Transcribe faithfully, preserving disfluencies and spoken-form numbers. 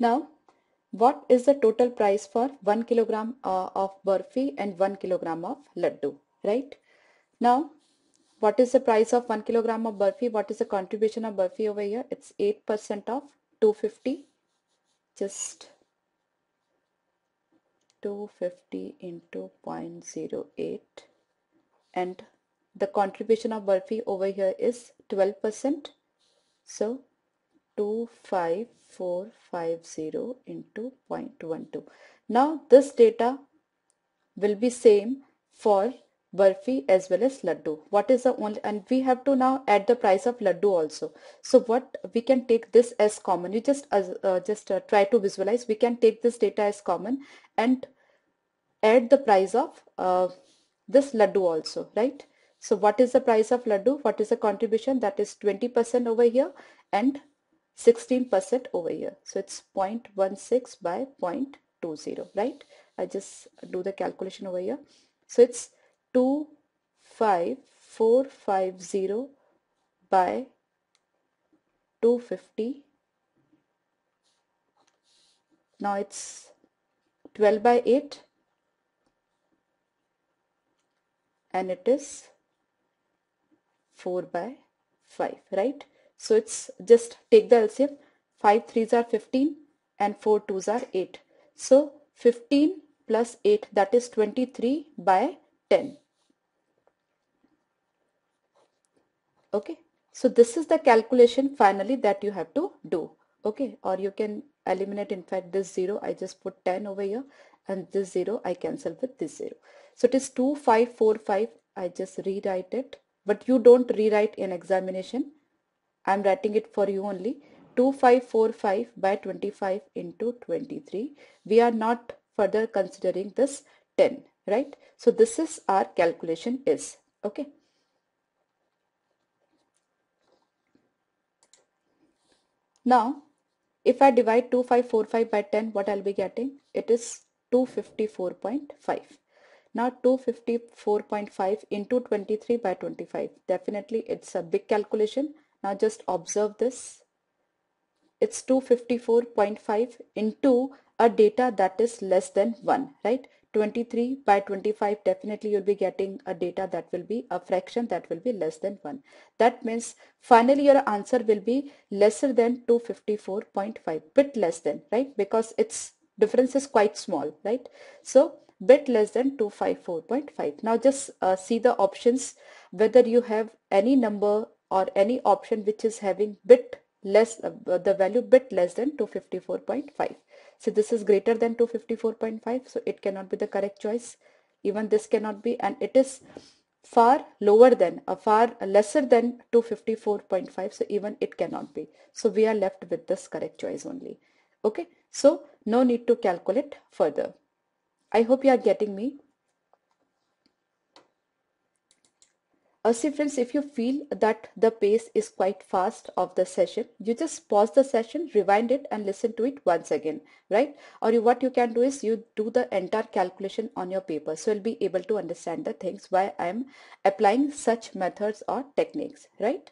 Now, what is the total price for one kilogram uh, of burfi and one kilogram of laddu, right? Now, what is the price of one kilogram of burfi? What is the contribution of burfi over here? It's eight percent of two hundred fifty. Just two hundred fifty into zero point zero eight, and the contribution of burfi over here is twelve percent. So two hundred fifty-four fifty into zero point one two. Now this data will be same for burfi as well as laddu. What is the only, and we have to now add the price of laddu also. So what we can take this as common. You just uh, uh, just uh, try to visualize. We can take this data as common and add the price of uh, this laddu also, right? So what is the price of laddu? What is the contribution? That is twenty percent over here and sixteen percent over here. So it's zero point one six by zero point two zero, right? I just do the calculation over here. So it's two hundred fifty-four fifty by two hundred fifty. Now it's twelve by eight, and it is four by five, right? So it's just take the L C M. five threes are fifteen and four twos are eight. So fifteen plus eight, that is twenty-three by ten. Okay, so this is the calculation finally that you have to do. Okay, or you can eliminate, in fact, this zero. I just put ten over here, and this zero I cancel with this zero. So it is two five four five. I just rewrite it, but you don't rewrite in examination. I am writing it for you only. Two five four five by twenty-five into twenty-three. We are not further considering this ten, right? So this is our calculation is, okay. Now if I divide two five four five by ten, what I'll be getting? It is two hundred fifty-four point five. Now two hundred fifty-four point five into twenty-three by twenty-five. Definitely it's a big calculation. Now just observe this. It's two hundred fifty-four point five into a data that is less than one, right? twenty-three by twenty-five, definitely you'll be getting a data that will be a fraction that will be less than one. That means finally your answer will be lesser than two hundred fifty-four point five, bit less than, right? Because its difference is quite small, right? So bit less than two hundred fifty-four point five. Now just uh, see the options, whether you have any number or any option which is having bit less, uh, the value bit less than two hundred fifty-four point five. So this is greater than two hundred fifty-four point five, so it cannot be the correct choice. Even this cannot be, and it is far lower than, uh, far lesser than two hundred fifty-four point five, so even it cannot be. So we are left with this correct choice only. Okay, so no need to calculate further. I hope you are getting me. Uh, see friends, if you feel that the pace is quite fast of the session, you just pause the session, rewind it and listen to it once again, right? Or you, what you can do is you do the entire calculation on your paper, so you'll be able to understand the things why I am applying such methods or techniques, right?